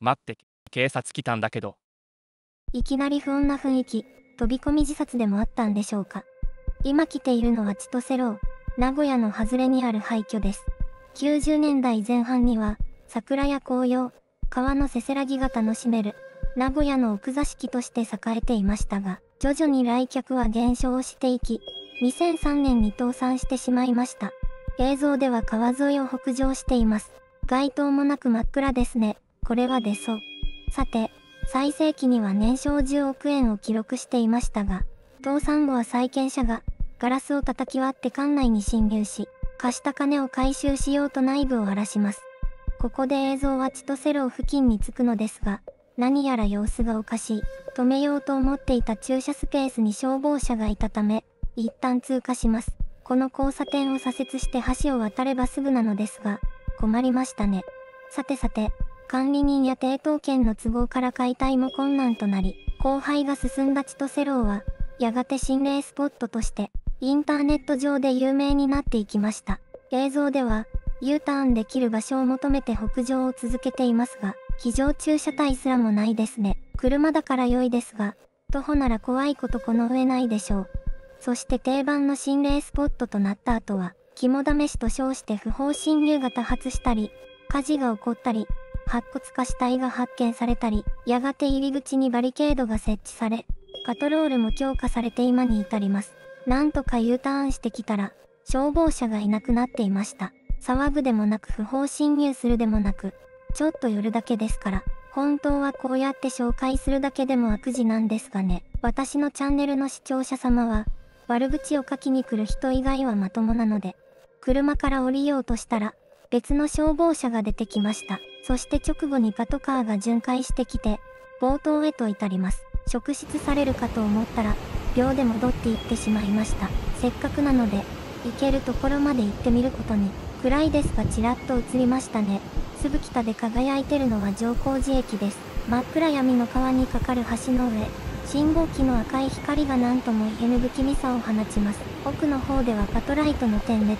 待って、警察来たんだけど。いきなり不穏な雰囲気。飛び込み自殺でもあったんでしょうか。今来ているのは千歳楼、名古屋の外れにある廃墟です。90年代前半には、桜や紅葉、川のせせらぎが楽しめる、名古屋の奥座敷として栄えていましたが、徐々に来客は減少をしていき、2003年に倒産してしまいました。映像では川沿いを北上しています。街灯もなく真っ暗ですね。これは出そう。さて、最盛期には年商10億円を記録していましたが、倒産後は債権者がガラスを叩き割って館内に侵入し、貸した金を回収しようと内部を荒らします。ここで映像は千歳楼付近に着くのですが、何やら様子がおかしい。止めようと思っていた駐車スペースに消防車がいたため、一旦通過します。この交差点を左折して橋を渡ればすぐなのですが、困りましたね。さてさて、管理人や抵当権の都合から解体も困難となり、荒廃が進んだ千歳楼は、やがて心霊スポットとして、インターネット上で有名になっていきました。映像では、U ターンできる場所を求めて北上を続けていますが、非常駐車帯すらもないですね。車だから良いですが、徒歩なら怖いことこの上ないでしょう。そして定番の心霊スポットとなった後は、肝試しと称して不法侵入が多発したり、火事が起こったり、白骨化死体が発見されたり、やがて入り口にバリケードが設置され、パトロールも強化されて今に至ります。なんとか U ターンしてきたら、消防車がいなくなっていました。騒ぐでもなく不法侵入するでもなく、ちょっと寄るだけですから、本当はこうやって紹介するだけでも悪事なんですがね。私のチャンネルの視聴者様は、悪口を書きに来る人以外はまともなので、車から降りようとしたら、別の消防車が出てきました。そして直後にパトカーが巡回してきて、冒頭へと至ります。職質されるかと思ったら、秒で戻っていってしまいました。せっかくなので、行けるところまで行ってみることに、暗いですがちらっと映りましたね。つぶきたで輝いてるのは浄光寺駅です。真っ暗闇の川に架かる橋の上、信号機の赤い光が何とも言えぬ不気味さを放ちます。奥の方ではパトライトの点滅。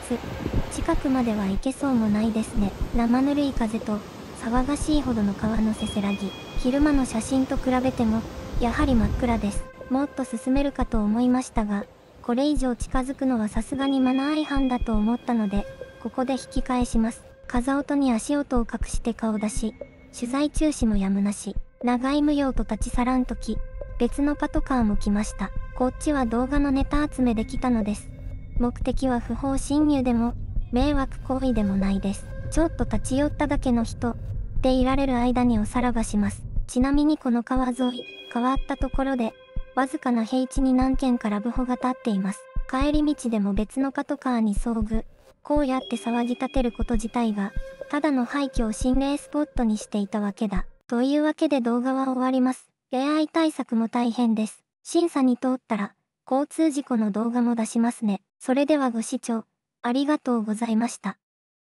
近くまでは行けそうもないですね。生ぬるい風と、騒がしいほどの川のせせらぎ。昼間の写真と比べても、やはり真っ暗です。もっと進めるかと思いましたが、これ以上近づくのはさすがにマナー違反だと思ったので、ここで引き返します。風音に足音を隠して顔出し、取材中止もやむなし、長い無用と立ち去らんとき、別のパトカーも来ました。こっちは動画のネタ集めできたのです。目的は不法侵入でも、迷惑行為でもないです。ちょっと立ち寄っただけの人、でいられる間におさらばします。ちなみにこの川沿い、変わったところで、わずかな平地に何軒かラブホが立っています。帰り道でも別のパトカーに遭遇。こうやって騒ぎ立てること自体が、ただの廃墟を心霊スポットにしていたわけだ。というわけで動画は終わります。AI 対策も大変です。審査に通ったら、交通事故の動画も出しますね。それではご視聴、ありがとうございました。